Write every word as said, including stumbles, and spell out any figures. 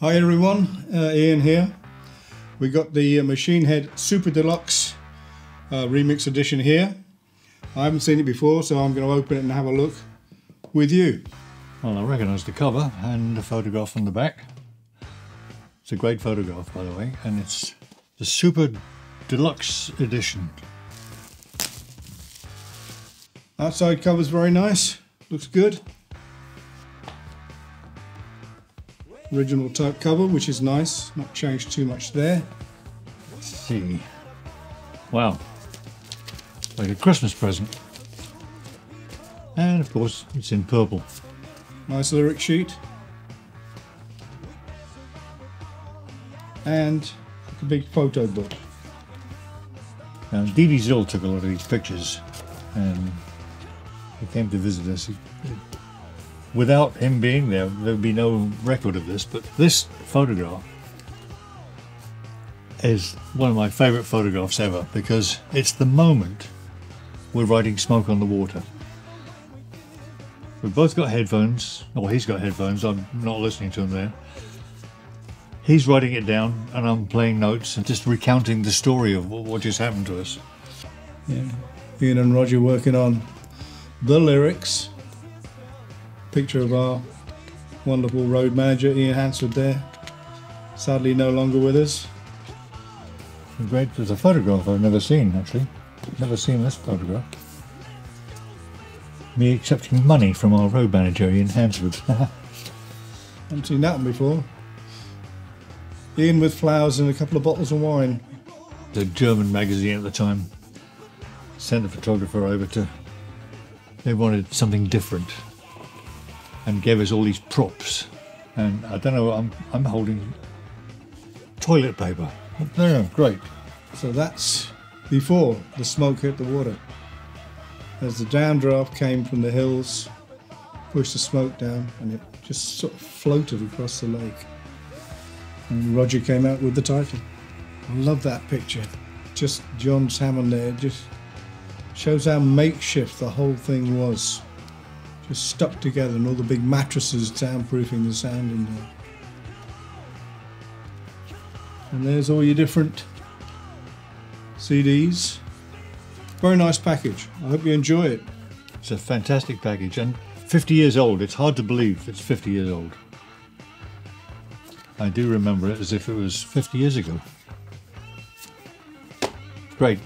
Hi everyone, uh, Ian here. We got the uh, Machine Head Super Deluxe uh, Remix Edition here. I haven't seen it before, so I'm going to open it and have a look with you. Well, I recognise the cover and the photograph on the back. It's a great photograph, by the way, and it's the Super Deluxe Edition. Outside cover's very nice, looks good. Original type cover, which is nice, not changed too much there. Let's see. Wow, like a Christmas present. And of course it's in purple. Nice lyric sheet. And a big photo book. Now Dee Dee Zill took a lot of these pictures and he came to visit us. He, Without him being there, there'd be no record of this, but this photograph is one of my favourite photographs ever because it's the moment we're writing Smoke on the Water. We've both got headphones, or he's got headphones, I'm not listening to him there. He's writing it down and I'm playing notes and just recounting the story of what just happened to us. Yeah, Ian and Roger working on the lyrics. Picture of our wonderful road manager Ian Hansford there, sadly no longer with us. Great, there's a photograph I've never seen actually, never seen this photograph. Me accepting money from our road manager Ian Hansford. Haven't seen that one before. Ian with flowers and a couple of bottles of wine. The German magazine at the time sent the photographer over to, they wanted something different. And gave us all these props, and I don't know. I'm I'm holding toilet paper. There, great. So that's before the smoke hit the water. As the downdraft came from the hills, pushed the smoke down, and it just sort of floated across the lake. And Roger came out with the title. I love that picture. Just John's Hammond there. Just shows how makeshift the whole thing was. Just stuck together, and all the big mattresses soundproofing the sound in there. And there's all your different C Ds. Very nice package. I hope you enjoy it. It's a fantastic package, and fifty years old. It's hard to believe it's fifty years old. I do remember it as if it was fifty years ago. Great.